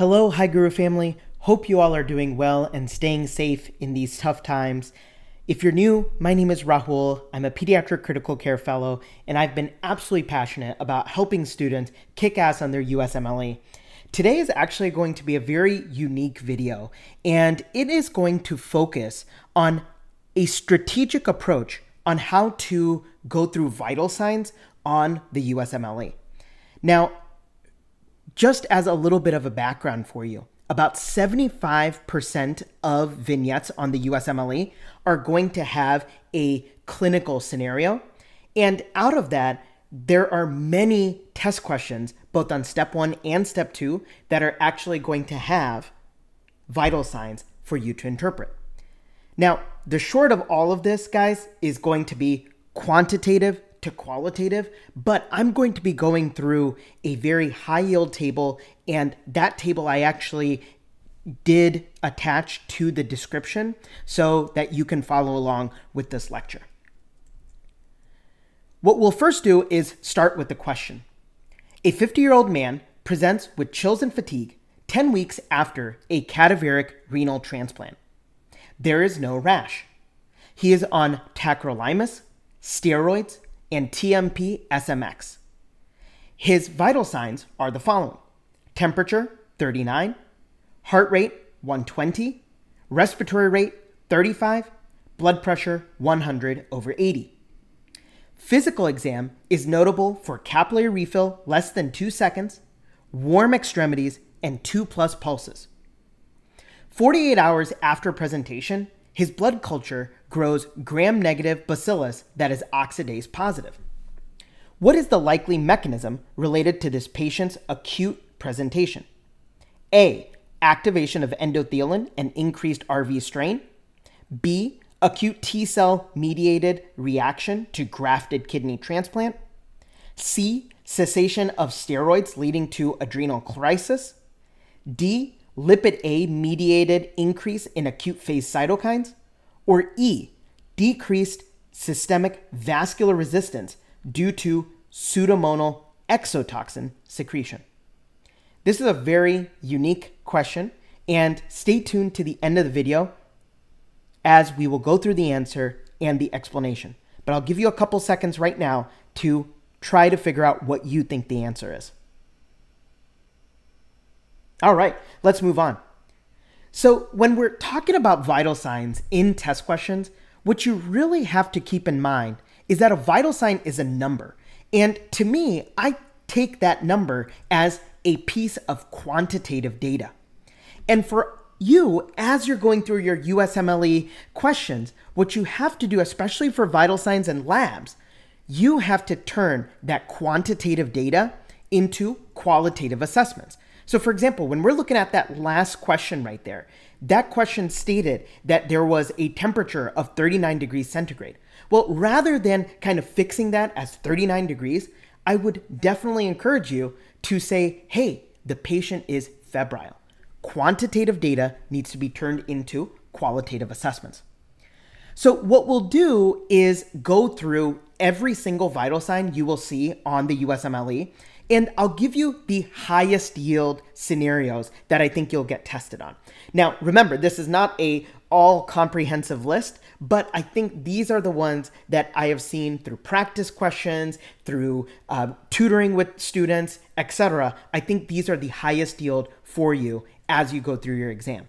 Hello, Hi Guru family. Hope you all are doing well and staying safe in these tough times. If you're new, my name is Rahul. I'm a pediatric critical care fellow, and I've been absolutely passionate about helping students kick ass on their USMLE. Today is actually going to be a very unique video, and it is going to focus on a strategic approach on how to go through vital signs on the USMLE. Now, just as a little bit of a background for you, about 75% of vignettes on the USMLE are going to have a clinical scenario. And out of that, there are many test questions, both on step one and step two, that are actually going to have vital signs for you to interpret. Now, the short of all of this, guys, is going to be quantitative to qualitative, but I'm going to be going through a very high yield table, and that table I actually did attach to the description so that you can follow along with this lecture. What we'll first do is start with the question. A 50-year-old man presents with chills and fatigue 10 weeks after a cadaveric renal transplant. There is no rash. He is on tacrolimus, steroids, and TMP-SMX. His vital signs are the following: temperature 39, heart rate 120, respiratory rate 35, blood pressure 100/80. Physical exam is notable for capillary refill less than 2 seconds, warm extremities, and 2+ pulses. 48 hours after presentation, his blood culture grows gram-negative bacillus that is oxidase positive. What is the likely mechanism related to this patient's acute presentation? A, activation of endothelin and increased RV strain. B, acute T-cell mediated reaction to grafted kidney transplant. C, cessation of steroids leading to adrenal crisis. D, lipid A mediated increase in acute phase cytokines. Or E, decreased systemic vascular resistance due to pseudomonal exotoxin secretion. This is a very unique question, and stay tuned to the end of the video as we will go through the answer and the explanation. But I'll give you a couple seconds right now to try to figure out what you think the answer is. All right, let's move on. So when we're talking about vital signs in test questions, what you really have to keep in mind is that a vital sign is a number. And to me, I take that number as a piece of quantitative data. And for you, as you're going through your USMLE questions, what you have to do, especially for vital signs and labs, you have to turn that quantitative data into qualitative assessments. So for example, when we're looking at that last question right there, that question stated that there was a temperature of 39 degrees centigrade. Well, rather than kind of fixing that as 39 degrees, I would definitely encourage you to say, hey, the patient is febrile. Quantitative data needs to be turned into qualitative assessments. So what we'll do is go through every single vital sign you will see on the USMLE, and I'll give you the highest yield scenarios that I think you'll get tested on. Now, remember, this is not an all comprehensive list, but I think these are the ones that I have seen through practice questions, through tutoring with students, etc. I think these are the highest yield for you as you go through your exam.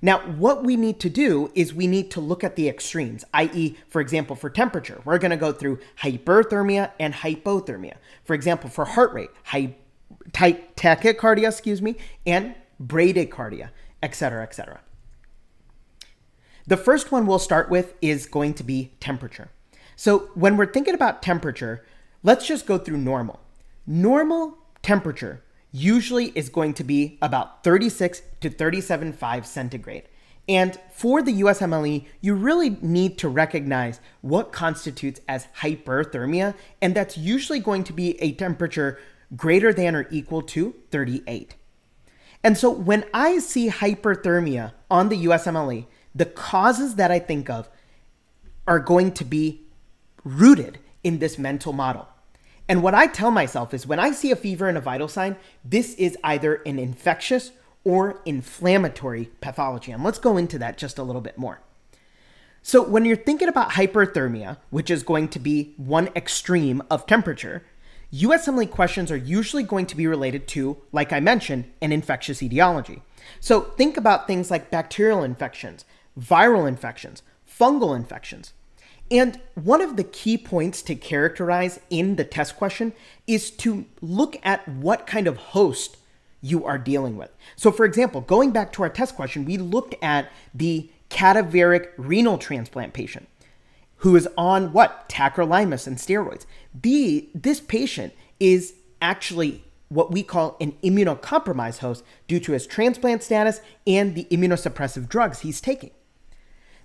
Now, what we need to do is we need to look at the extremes, i.e., for example, for temperature, we're going to go through hyperthermia and hypothermia. For example, for heart rate, tachycardia, and bradycardia, etc., etc. The first one we'll start with is going to be temperature. So when we're thinking about temperature, let's just go through normal. Normal temperature usually is going to be about 36 to 37.5 centigrade. And for the USMLE, you really need to recognize what constitutes as hyperthermia, and that's usually going to be a temperature greater than or equal to 38. And so when I see hyperthermia on the USMLE, the causes that I think of are going to be rooted in this mental model. And what I tell myself is when I see a fever and a vital sign, this is either an infectious or inflammatory pathology. And let's go into that just a little bit more. So when you're thinking about hyperthermia, which is going to be one extreme of temperature, USMLE questions are usually going to be related to, like I mentioned, an infectious etiology. So think about things like bacterial infections, viral infections, fungal infections. And one of the key points to characterize in the test question is to look at what kind of host you are dealing with. So for example, going back to our test question, we looked at the cadaveric renal transplant patient who is on what? Tacrolimus and steroids. This patient is actually what we call an immunocompromised host due to his transplant status and the immunosuppressive drugs he's taking.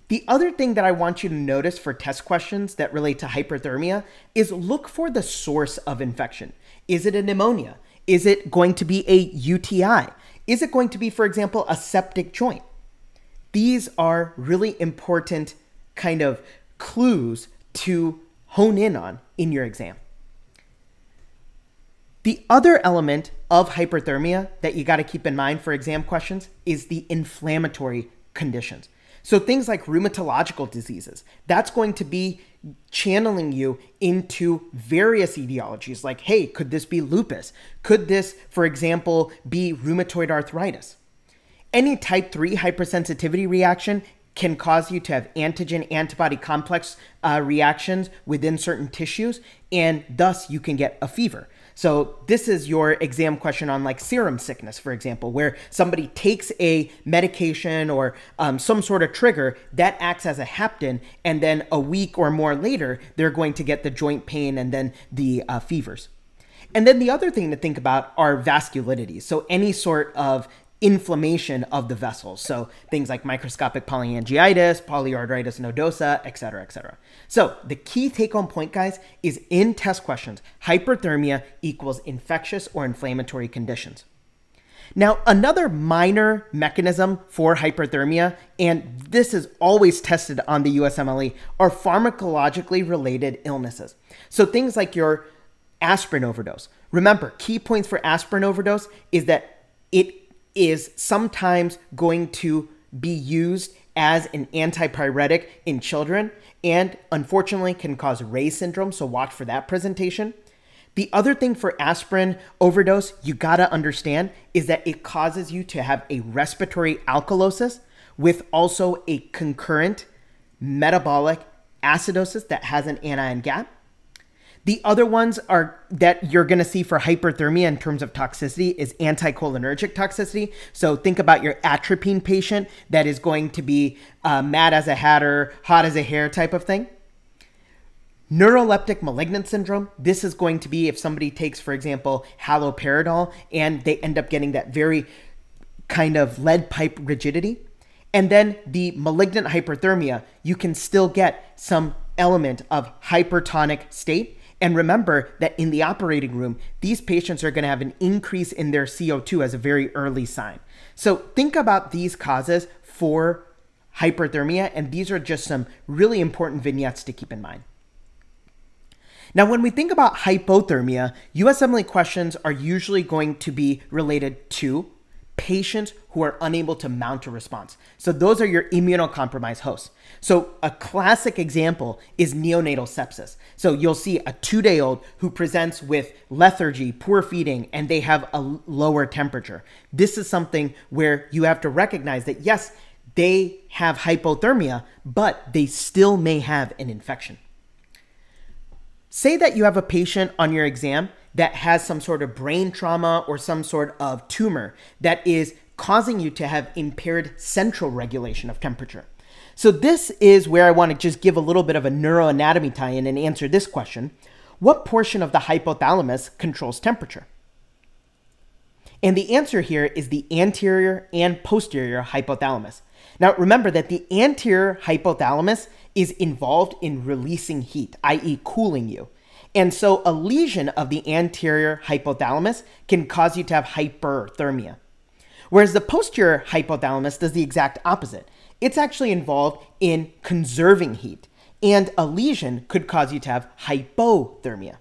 The other thing that I want you to notice for test questions that relate to hyperthermia is look for the source of infection. Is it a pneumonia? Is it going to be a UTI? Is it going to be, for example, a septic joint? These are really important kind of clues to hone in on in your exam. The other element of hyperthermia that you got to keep in mind for exam questions is the inflammatory conditions. So things like rheumatological diseases, that's going to be channeling you into various etiologies like, hey, could this be lupus? Could this, for example, be rheumatoid arthritis? Any type 3 hypersensitivity reaction can cause you to have antigen-antibody complex reactions within certain tissues, and thus you can get a fever. So this is your exam question on like serum sickness, for example, where somebody takes a medication or some sort of trigger that acts as a hapten, and then a week or more later, they're going to get the joint pain and then the fevers. And then the other thing to think about are vasculitides. So any sort of inflammation of the vessels. So things like microscopic polyangiitis, polyarteritis nodosa, et cetera, et cetera. So the key take-home point, guys, is in test questions, hyperthermia equals infectious or inflammatory conditions. Now, another minor mechanism for hyperthermia, and this is always tested on the USMLE, are pharmacologically related illnesses. So things like your aspirin overdose. Remember, key points for aspirin overdose is that it is sometimes going to be used as an antipyretic in children and unfortunately can cause Reye's syndrome, so watch for that presentation. The other thing for aspirin overdose you gotta understand is that it causes you to have a respiratory alkalosis with also a concurrent metabolic acidosis that has an anion gap. The other ones are that you're going to see for hyperthermia in terms of toxicity is anticholinergic toxicity. So think about your atropine patient that is going to be mad as a hatter, hot as a hare type of thing. Neuroleptic malignant syndrome. This is going to be if somebody takes, for example, haloperidol and they end up getting that very kind of lead pipe rigidity. And then the malignant hyperthermia, you can still get some element of hypertonic state. And remember that in the operating room, these patients are going to have an increase in their CO2 as a very early sign. So think about these causes for hyperthermia, and these are just some really important vignettes to keep in mind. Now, when we think about hypothermia, USMLE questions are usually going to be related to patients who are unable to mount a response. So those are your immunocompromised hosts. So a classic example is neonatal sepsis. So you'll see a 2-day-old who presents with lethargy, poor feeding, and they have a lower temperature. This is something where you have to recognize that, yes, they have hypothermia, but they still may have an infection. Say that you have a patient on your exam that has some sort of brain trauma or some sort of tumor that is causing you to have impaired central regulation of temperature. So this is where I want to just give a little bit of a neuroanatomy tie-in and answer this question. What portion of the hypothalamus controls temperature? And the answer here is the anterior and posterior hypothalamus. Now remember that the anterior hypothalamus is involved in releasing heat, i.e. cooling you. And so a lesion of the anterior hypothalamus can cause you to have hyperthermia. Whereas the posterior hypothalamus does the exact opposite. It's actually involved in conserving heat, and a lesion could cause you to have hypothermia.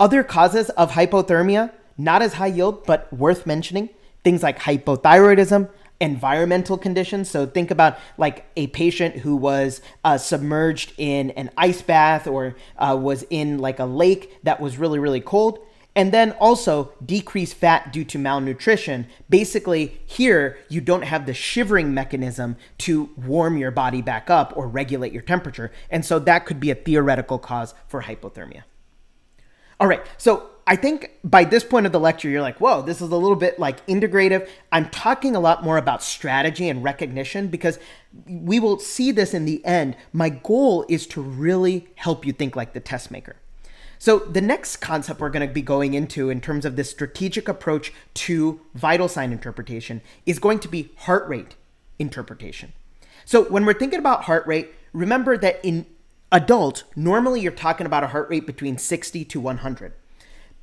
Other causes of hypothermia, not as high yield, but worth mentioning, things like hypothyroidism, environmental conditions. So think about like a patient who was submerged in an ice bath or was in like a lake that was really, really cold. And then also decreased fat due to malnutrition. Basically here, you don't have the shivering mechanism to warm your body back up or regulate your temperature. And so that could be a theoretical cause for hypothermia. All right, so I think by this point of the lecture, you're like, whoa, this is a little bit like integrative. I'm talking a lot more about strategy and recognition because we will see this in the end. My goal is to really help you think like the test maker. So the next concept we're going to be going into in terms of this strategic approach to vital sign interpretation is going to be heart rate interpretation. So when we're thinking about heart rate, remember that in adults, normally you're talking about a heart rate between 60 to 100.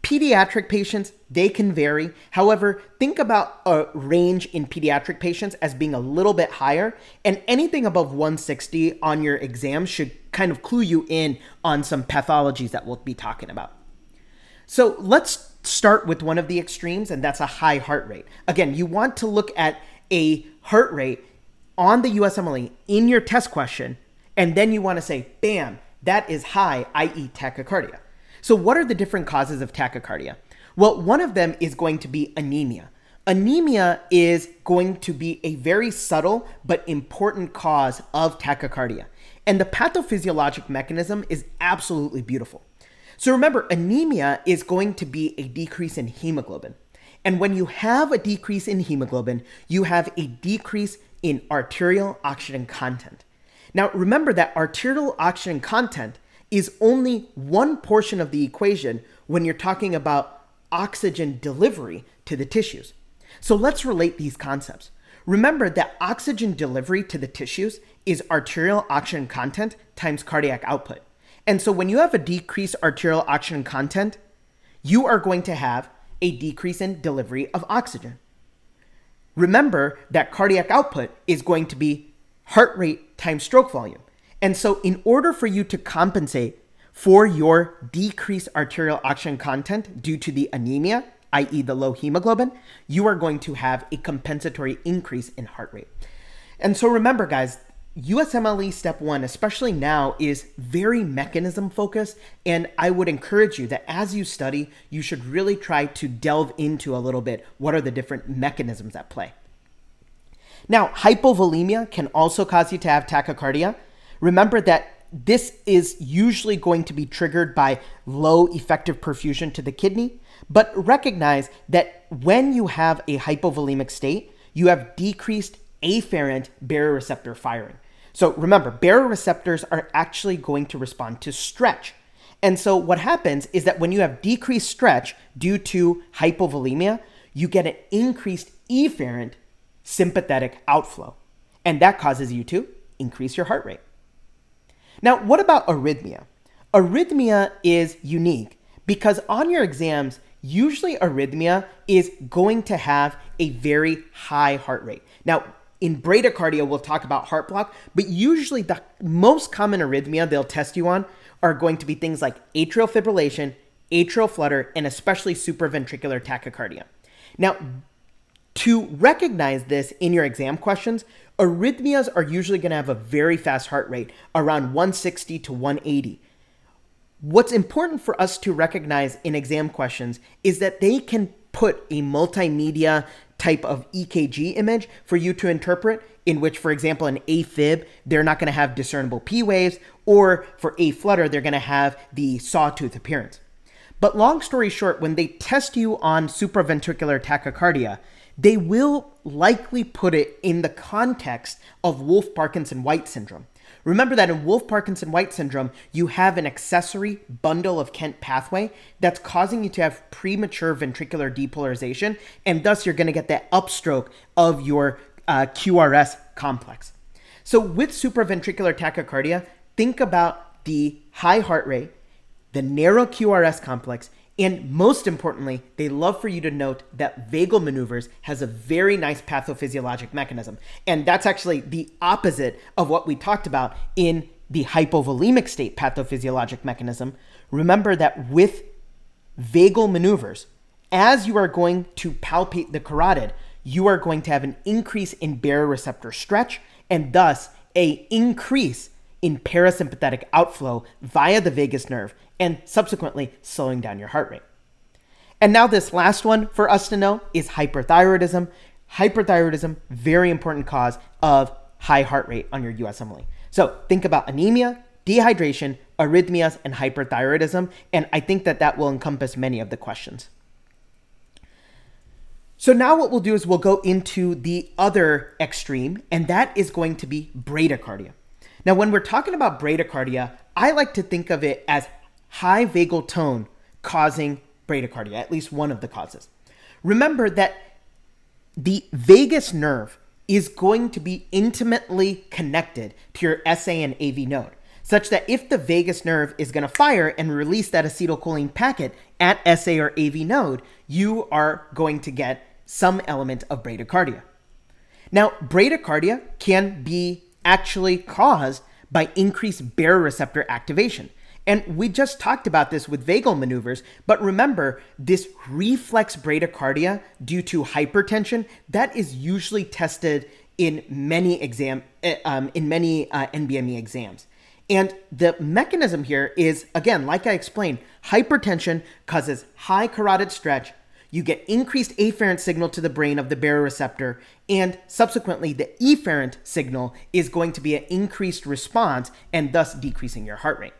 Pediatric patients, they can vary. However, think about a range in pediatric patients as being a little bit higher, and anything above 160 on your exam should kind of clue you in on some pathologies that we'll be talking about. So let's start with one of the extremes, and that's a high heart rate. Again, you want to look at a heart rate on the USMLE in your test question, and then you want to say, bam, that is high, i.e. tachycardia. So what are the different causes of tachycardia? Well, one of them is going to be anemia. Anemia is going to be a very subtle but important cause of tachycardia. And the pathophysiologic mechanism is absolutely beautiful. So remember, anemia is going to be a decrease in hemoglobin. And when you have a decrease in hemoglobin, you have a decrease in arterial oxygen content. Now, remember that arterial oxygen content is only one portion of the equation when you're talking about oxygen delivery to the tissues. So let's relate these concepts. Remember that oxygen delivery to the tissues is arterial oxygen content times cardiac output. And so when you have a decreased arterial oxygen content, you are going to have a decrease in delivery of oxygen. Remember that cardiac output is going to be heart rate times stroke volume. And so in order for you to compensate for your decreased arterial oxygen content due to the anemia, i.e. the low hemoglobin, you are going to have a compensatory increase in heart rate. And so remember, guys, USMLE step one, especially now, is very mechanism focused. And I would encourage you that as you study, you should really try to delve into a little bit what are the different mechanisms at play. Now, hypovolemia can also cause you to have tachycardia. Remember that this is usually going to be triggered by low effective perfusion to the kidney, but recognize that when you have a hypovolemic state, you have decreased afferent baroreceptor firing. So remember, baroreceptors are actually going to respond to stretch. And so what happens is that when you have decreased stretch due to hypovolemia, you get an increased efferent sympathetic outflow, and that causes you to increase your heart rate. Now, what about arrhythmia? Arrhythmia is unique because on your exams, usually arrhythmia is going to have a very high heart rate. Now, in bradycardia, we'll talk about heart block, but usually the most common arrhythmia they'll test you on are going to be things like atrial fibrillation, atrial flutter, and especially supraventricular tachycardia. Now, to recognize this in your exam questions, arrhythmias are usually going to have a very fast heart rate, around 160 to 180. What's important for us to recognize in exam questions is that they can put a multimedia type of EKG image for you to interpret, in which, for example, an AFib, they're not going to have discernible P waves, or for A-flutter, they're going to have the sawtooth appearance. But long story short, when they test you on supraventricular tachycardia, they will likely put it in the context of Wolff-Parkinson-White syndrome. Remember that in Wolff-Parkinson-White syndrome, you have an accessory bundle of Kent pathway that's causing you to have premature ventricular depolarization, and thus you're going to get that upstroke of your QRS complex. So with supraventricular tachycardia, think about the high heart rate, the narrow QRS complex, and most importantly, they love for you to note that vagal maneuvers has a very nice pathophysiologic mechanism. And that's actually the opposite of what we talked about in the hypovolemic state pathophysiologic mechanism. Remember that with vagal maneuvers, as you are going to palpate the carotid, you are going to have an increase in baroreceptor stretch and thus an increase in parasympathetic outflow via the vagus nerve and subsequently slowing down your heart rate. And now this last one for us to know is hyperthyroidism. Hyperthyroidism, very important cause of high heart rate on your USMLE. So think about anemia, dehydration, arrhythmias, and hyperthyroidism. And I think that that will encompass many of the questions. So now what we'll do is we'll go into the other extreme, and that is going to be bradycardia. Now, when we're talking about bradycardia, I like to think of it as high vagal tone causing bradycardia, at least one of the causes. Remember that the vagus nerve is going to be intimately connected to your SA and AV node, such that if the vagus nerve is going to fire and release that acetylcholine packet at SA or AV node, you are going to get some element of bradycardia. Now, bradycardia can be actually caused by increased baroreceptor activation. And we just talked about this with vagal maneuvers, but remember this reflex bradycardia due to hypertension, that is usually tested in many NBME exams. And the mechanism here is, again, like I explained, hypertension causes high carotid stretch. You get increased afferent signal to the brain of the baroreceptor, and subsequently the efferent signal is going to be an increased response and thus decreasing your heart rate.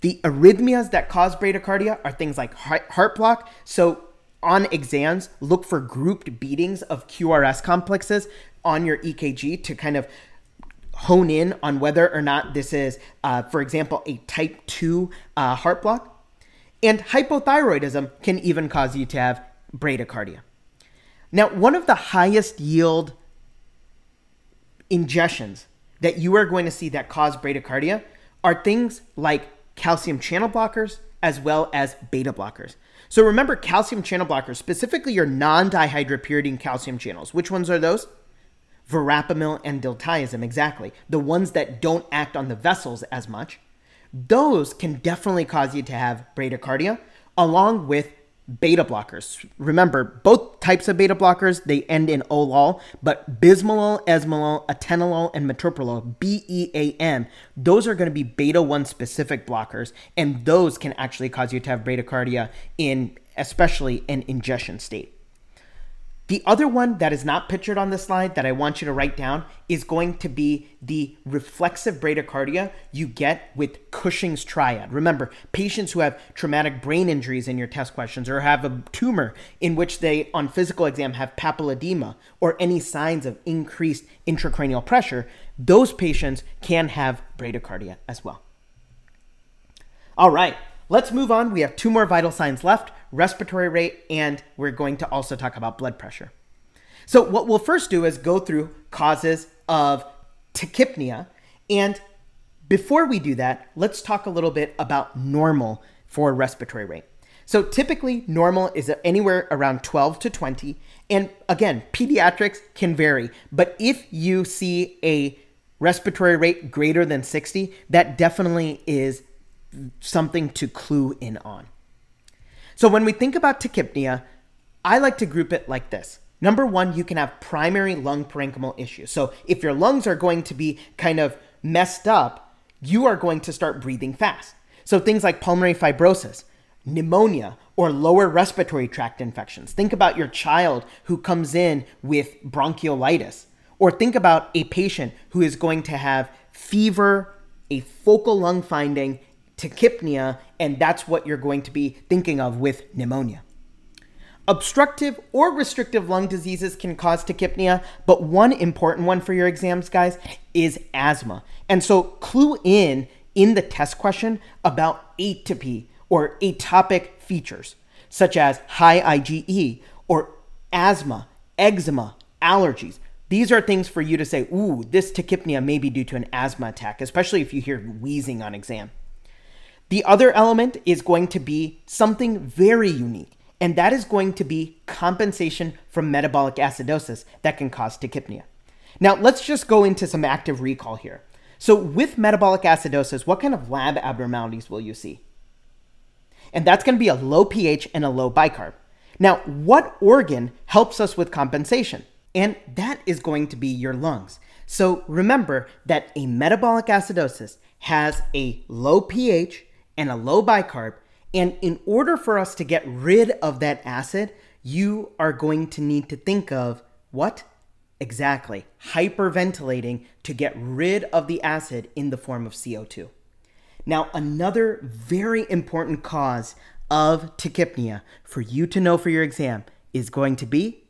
The arrhythmias that cause bradycardia are things like heart block. So on exams, look for grouped beatings of QRS complexes on your EKG to kind of hone in on whether or not this is, for example, a type 2 heart block. And hypothyroidism can even cause you to have bradycardia. Now, one of the highest yield ingestions that you are going to see that cause bradycardia are things like calcium channel blockers as well as beta blockers. So remember, calcium channel blockers, specifically your non-dihydropyridine calcium channels. Which ones are those? Verapamil and diltiazem, exactly. The ones that don't act on the vessels as much. Those can definitely cause you to have bradycardia, along with beta blockers. Remember, both types of beta blockers, they end in olol, but bismolol, esmolol, atenolol, and metoprolol, BEAM, those are going to be beta-1 specific blockers, and those can actually cause you to have bradycardia in especially an ingestion state. The other one that is not pictured on this slide that I want you to write down is going to be the reflexive bradycardia you get with Cushing's triad. Remember, patients who have traumatic brain injuries in your test questions or have a tumor in which they, on physical exam, have papilledema or any signs of increased intracranial pressure, those patients can have bradycardia as well. All right, let's move on. We have two more vital signs left. Respiratory rate, and we're going to also talk about blood pressure. So what we'll first do is go through causes of tachypnea. And before we do that, let's talk a little bit about normal for respiratory rate. So typically normal is anywhere around 12 to 20. And again, pediatrics can vary, but if you see a respiratory rate greater than 60, that definitely is something to clue in on. So when we think about tachypnea, I like to group it like this. Number one, you can have primary lung parenchymal issues. So if your lungs are going to be kind of messed up, you are going to start breathing fast. So things like pulmonary fibrosis, pneumonia, or lower respiratory tract infections. Think about your child who comes in with bronchiolitis, or think about a patient who is going to have fever, a focal lung finding, tachypnea, and that's what you're going to be thinking of with pneumonia. Obstructive or restrictive lung diseases can cause tachypnea, but one important one for your exams, guys, is asthma. And so clue in the test question about atopy or atopic features, such as high IgE or asthma, eczema, allergies. These are things for you to say, ooh, this tachypnea may be due to an asthma attack, especially if you hear wheezing on exam. The other element is going to be something very unique, and that is going to be compensation from metabolic acidosis that can cause tachypnea. Now, let's just go into some active recall here. So with metabolic acidosis, what kind of lab abnormalities will you see? And that's going to be a low pH and a low bicarb. Now, what organ helps us with compensation? And that is going to be your lungs. So remember that a metabolic acidosis has a low pH and a low bicarb. And in order for us to get rid of that acid, you are going to need to think of what? Exactly, hyperventilating to get rid of the acid in the form of CO2. Now, another very important cause of tachypnea for you to know for your exam is going to be,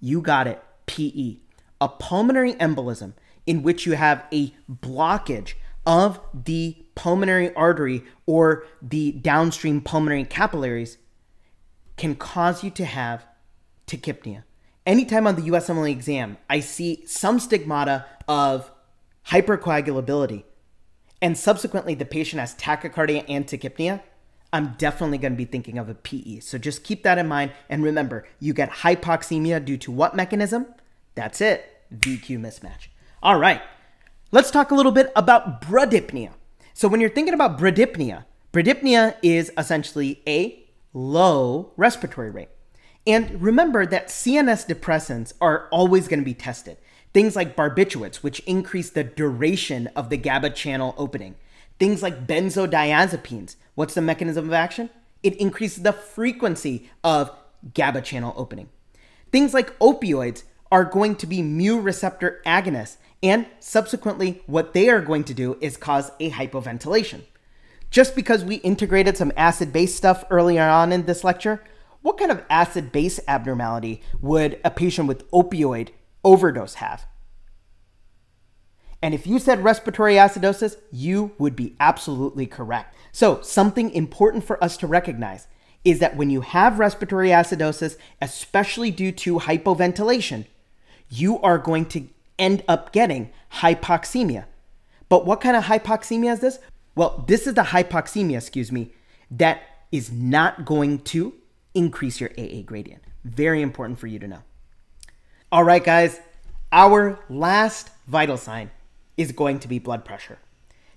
you got it, PE, a pulmonary embolism in which you have a blockage of the pulmonary artery or the downstream pulmonary capillaries can cause you to have tachypnea. Anytime on the USMLE exam, I see some stigmata of hypercoagulability and subsequently the patient has tachycardia and tachypnea, I'm definitely going to be thinking of a PE. So just keep that in mind. And remember, you get hypoxemia due to what mechanism? That's it, VQ mismatch. All right, let's talk a little bit about bradypnea. So when you're thinking about bradypnea, bradypnea is essentially a low respiratory rate. And remember that CNS depressants are always going to be tested. Things like barbiturates, which increase the duration of the GABA channel opening. Things like benzodiazepines. What's the mechanism of action? It increases the frequency of GABA channel opening. Things like opioids are going to be mu receptor agonists, and subsequently what they are going to do is cause a hypoventilation. Just because we integrated some acid-base stuff earlier on in this lecture, what kind of acid-base abnormality would a patient with opioid overdose have? And if you said respiratory acidosis, you would be absolutely correct. So something important for us to recognize is that when you have respiratory acidosis, especially due to hypoventilation, you are going to end up getting hypoxemia. But what kind of hypoxemia is this? Well, this is the hypoxemia, that is not going to increase your AA gradient. Very important for you to know. All right, guys, our last vital sign is going to be blood pressure.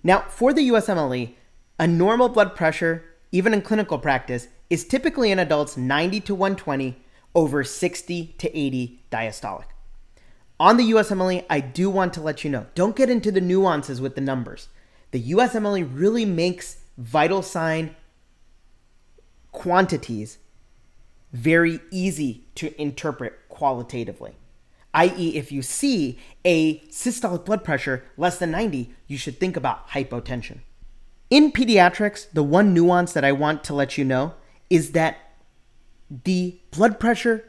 Now, for the USMLE, a normal blood pressure, even in clinical practice, is typically in adults 90 to 120 over 60 to 80 diastolic. On the USMLE, I do want to let you know, don't get into the nuances with the numbers. The USMLE really makes vital sign quantities very easy to interpret qualitatively. i.e., if you see a systolic blood pressure less than 90, you should think about hypotension. In pediatrics, the one nuance that I want to let you know is that the blood pressure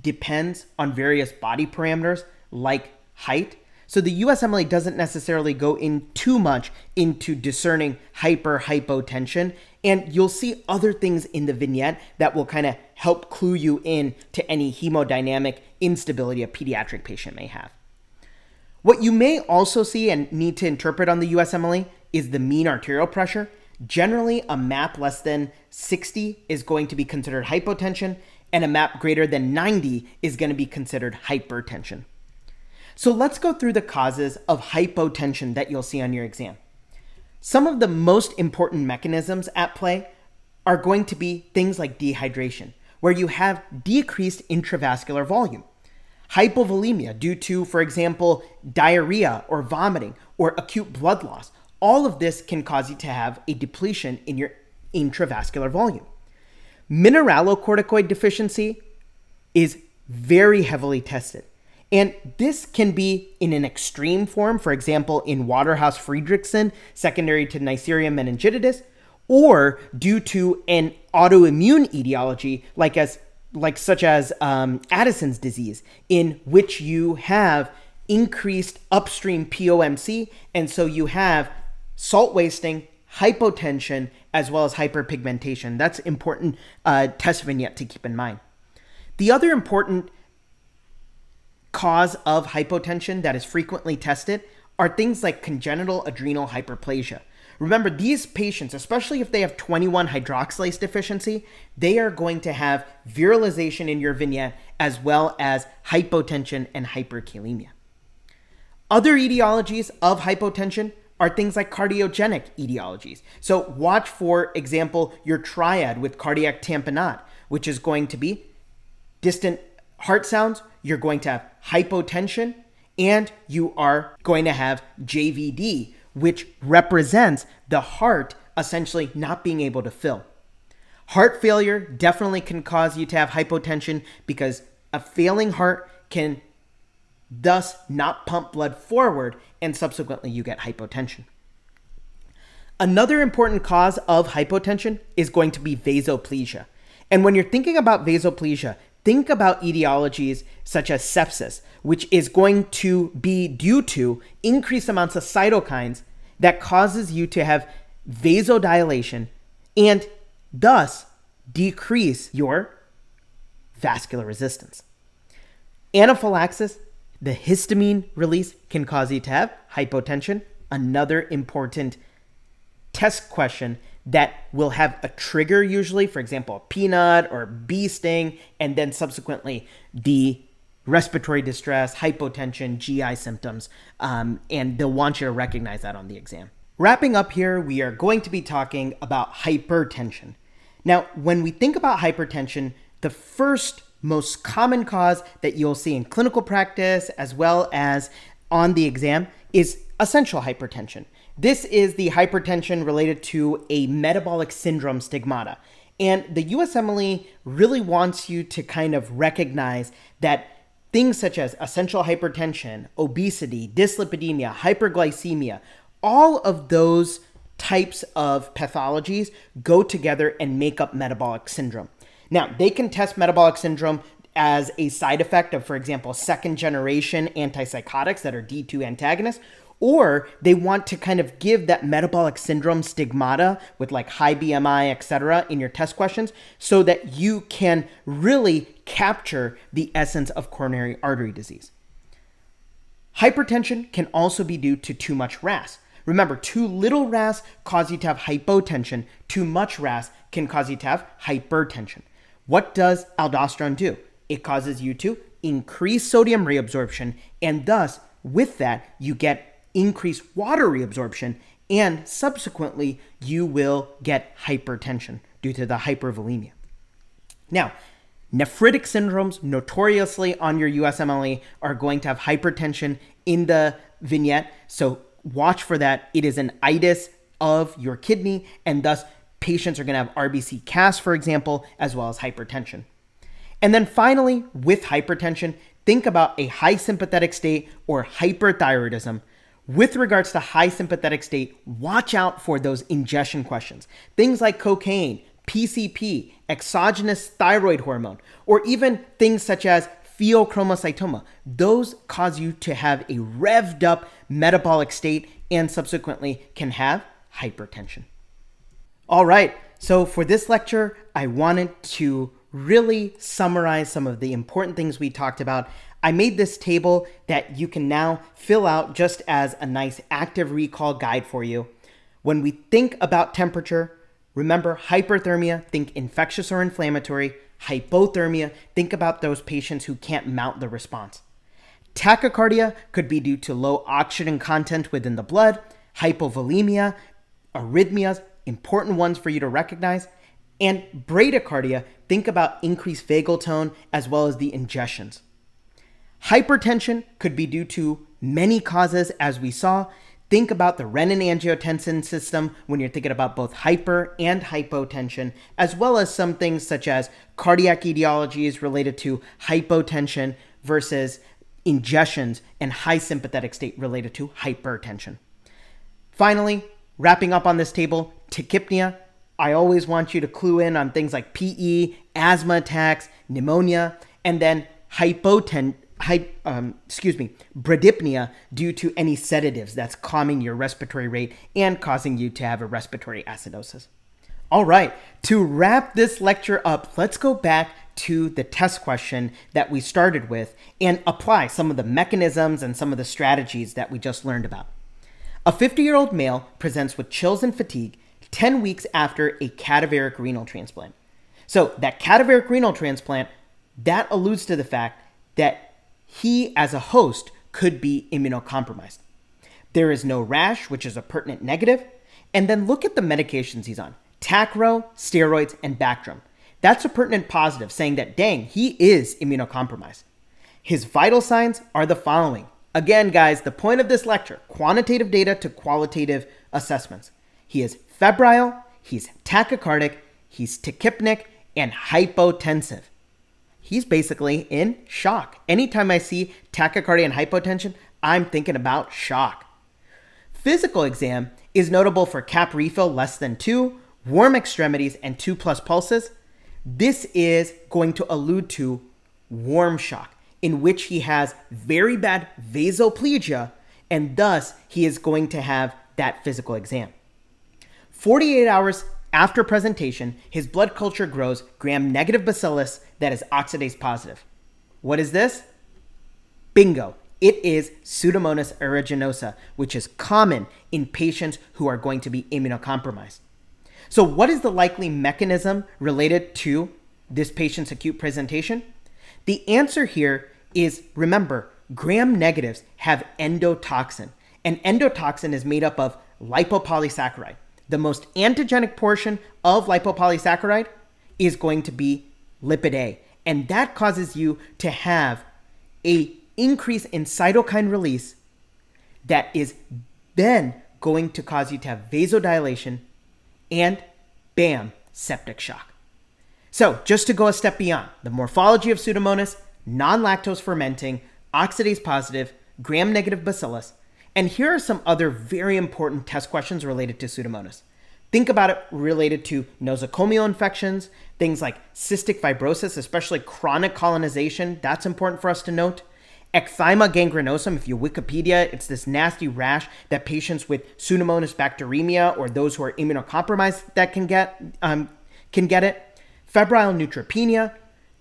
depends on various body parameters like height. So the USMLE doesn't necessarily go in too much into discerning hypertension. And you'll see other things in the vignette that will kind of help clue you in to any hemodynamic instability a pediatric patient may have. What you may also see and need to interpret on the USMLE is the mean arterial pressure. Generally, a MAP less than 60 is going to be considered hypotension, and a MAP greater than 90 is going to be considered hypertension. So let's go through the causes of hypotension that you'll see on your exam. Some of the most important mechanisms at play are going to be things like dehydration, where you have decreased intravascular volume, hypovolemia due to, for example, diarrhea or vomiting or acute blood loss. All of this can cause you to have a depletion in your intravascular volume. Mineralocorticoid deficiency is very heavily tested. And this can be in an extreme form, for example, in Waterhouse Friedrichsen, secondary to Neisseria meningitidis, or due to an autoimmune etiology, such as Addison's disease, in which you have increased upstream POMC, and so you have salt wasting, hypotension, as well as hyperpigmentation. That's important test vignette to keep in mind. The other important cause of hypotension that is frequently tested are things like congenital adrenal hyperplasia. Remember, these patients, especially if they have 21 hydroxylase deficiency, they are going to have virilization in your vignette as well as hypotension and hyperkalemia. Other etiologies of hypotension are things like cardiogenic etiologies. So watch, for example, your triad with cardiac tamponade, which is going to be distant heart sounds, you're going to have hypotension, and you are going to have JVD, which represents the heart essentially not being able to fill. Heart failure definitely can cause you to have hypotension because a failing heart can thus not pump blood forward, and subsequently you get hypotension. Another important cause of hypotension is going to be vasoplegia. And when you're thinking about vasoplegia, think about etiologies such as sepsis, which is going to be due to increased amounts of cytokines that causes you to have vasodilation and thus decrease your vascular resistance. Anaphylaxis, the histamine release, can cause you to have hypotension. Another important test question that will have a trigger usually, for example, a peanut or bee sting, and then subsequently the respiratory distress, hypotension, GI symptoms, and they'll want you to recognize that on the exam. Wrapping up here, we are going to be talking about hypertension. Now, when we think about hypertension, the first most common cause that you'll see in clinical practice as well as on the exam is essential hypertension. This is the hypertension related to a metabolic syndrome stigmata. And the USMLE really wants you to kind of recognize that things such as essential hypertension, obesity, dyslipidemia, hyperglycemia, all of those types of pathologies go together and make up metabolic syndrome. Now, they can test metabolic syndrome as a side effect of, for example, second-generation antipsychotics that are D2 antagonists, or they want to kind of give that metabolic syndrome stigmata with like high BMI, etc., in your test questions so that you can really capture the essence of coronary artery disease. Hypertension can also be due to too much RAS. Remember, too little RAS causes you to have hypotension. Too much RAS can cause you to have hypertension. What does aldosterone do? It causes you to increase sodium reabsorption, and thus, with that, you get increased water reabsorption, and subsequently, you will get hypertension due to the hypervolemia. Now, nephritic syndromes notoriously on your USMLE are going to have hypertension in the vignette, so watch for that. It is an itis of your kidney, and thus patients are going to have RBC cast, for example, as well as hypertension. And then finally, with hypertension, think about a high sympathetic state or hyperthyroidism. With regards to high sympathetic state, watch out for those ingestion questions. Things like cocaine, PCP, exogenous thyroid hormone, or even things such as pheochromocytoma. Those cause you to have a revved up metabolic state and subsequently can have hypertension. All right, so for this lecture, I wanted to really summarize some of the important things we talked about. I made this table that you can now fill out just as a nice active recall guide for you. When we think about temperature, remember hyperthermia, think infectious or inflammatory. Hypothermia, think about those patients who can't mount the response. Tachycardia could be due to low oxygen content within the blood. Hypovolemia, arrhythmias, important ones for you to recognize. And bradycardia, think about increased vagal tone as well as the ingestions. Hypertension could be due to many causes, as we saw. Think about the renin-angiotensin system when you're thinking about both hyper and hypotension, as well as some things such as cardiac etiologies related to hypotension versus ingestions and high sympathetic state related to hypertension. Finally, wrapping up on this table, tachypnea. I always want you to clue in on things like PE, asthma attacks, pneumonia, and then hypotension. Bradypnea due to any sedatives that's calming your respiratory rate and causing you to have a respiratory acidosis. All right, to wrap this lecture up, let's go back to the test question that we started with and apply some of the mechanisms and some of the strategies that we just learned about. A 50-year-old male presents with chills and fatigue 10 weeks after a cadaveric renal transplant. So that cadaveric renal transplant, that alludes to the fact that he, as a host, could be immunocompromised. There is no rash, which is a pertinent negative. And then look at the medications he's on. Tacro, steroids, and Bactrim. That's a pertinent positive saying that, dang, he is immunocompromised. His vital signs are the following. Again, guys, the point of this lecture, quantitative data to qualitative assessments. He is febrile, he's tachycardic, he's tachypnic, and hypotensive. He's basically in shock. Anytime I see tachycardia and hypotension, I'm thinking about shock. Physical exam is notable for cap refill less than 2, warm extremities, and 2+ pulses. This is going to allude to warm shock, in which he has very bad vasoplegia, and thus he is going to have that physical exam. 48 hours after presentation, his blood culture grows gram-negative bacillus that is oxidase positive. What is this? Bingo. It is Pseudomonas aeruginosa, which is common in patients who are going to be immunocompromised. So what is the likely mechanism related to this patient's acute presentation? The answer here is, remember, gram-negatives have endotoxin, and endotoxin is made up of lipopolysaccharide. The most antigenic portion of lipopolysaccharide is going to be lipid A, and that causes you to have a increase in cytokine release that is then going to cause you to have vasodilation and, bam, septic shock. So just to go a step beyond, the morphology of Pseudomonas, non-lactose fermenting, oxidase positive, gram-negative bacillus, and here are some other very important test questions related to Pseudomonas. Think about it related to nosocomial infections, things like cystic fibrosis, especially chronic colonization. That's important for us to note. Ecthyma gangrenosum, if you Wikipedia, it's this nasty rash that patients with Pseudomonas bacteremia or those who are immunocompromised that can get it. Febrile neutropenia,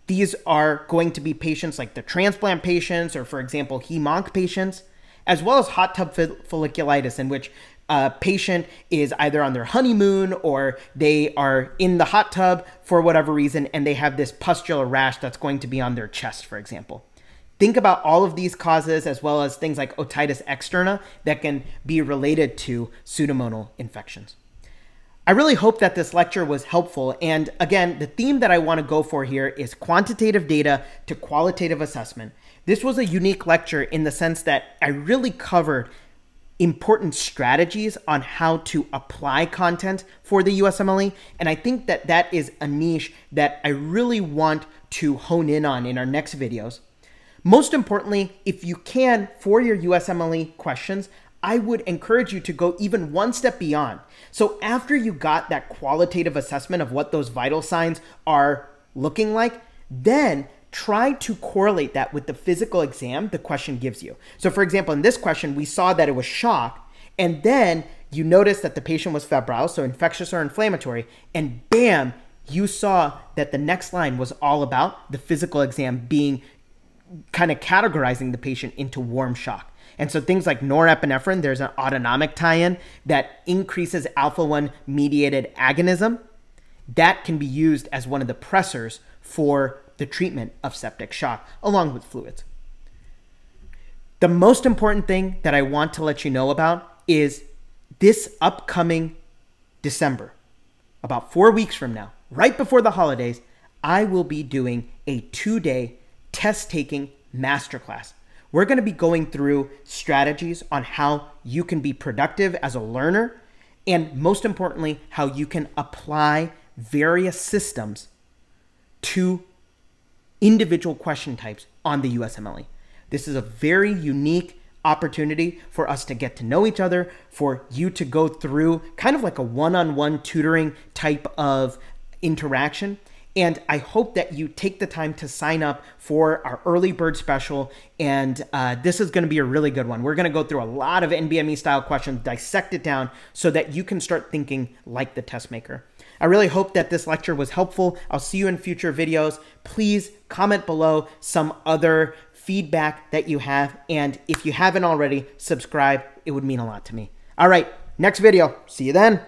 these are going to be patients like the transplant patients or, for example, HemOnc patients, as well as hot tub folliculitis, in which a patient is either on their honeymoon or they are in the hot tub for whatever reason and they have this pustular rash that's going to be on their chest, for example. Think about all of these causes as well as things like otitis externa that can be related to pseudomonal infections. I really hope that this lecture was helpful. And again, the theme that I want to go for here is quantitative data to qualitative assessment. This was a unique lecture in the sense that I really covered important strategies on how to apply content for the USMLE. And I think that that is a niche that I really want to hone in on in our next videos. Most importantly, if you can, for your USMLE questions, I would encourage you to go even one step beyond. So after you got that qualitative assessment of what those vital signs are looking like, then try to correlate that with the physical exam the question gives you. So for example, in this question, we saw that it was shock, and then you noticed that the patient was febrile, so infectious or inflammatory, and bam, you saw that the next line was all about the physical exam being kind of categorizing the patient into warm shock. And so things like norepinephrine, there's an autonomic tie-in that increases alpha-1 mediated agonism. That can be used as one of the pressors for the treatment of septic shock, along with fluids. The most important thing that I want to let you know about is this upcoming December, about 4 weeks from now, right before the holidays, I will be doing a 2-day test-taking masterclass. We're going to be going through strategies on how you can be productive as a learner, and most importantly, how you can apply various systems to individual question types on the USMLE. This is a very unique opportunity for us to get to know each other, for you to go through kind of like a one-on-one tutoring type of interaction. And I hope that you take the time to sign up for our early bird special. And this is going to be a really good one. We're going to go through a lot of NBME style questions, dissect it down so that you can start thinking like the test maker. I really hope that this lecture was helpful. I'll see you in future videos. Please comment below some other feedback that you have. And if you haven't already, subscribe. It would mean a lot to me. All right, next video. See you then.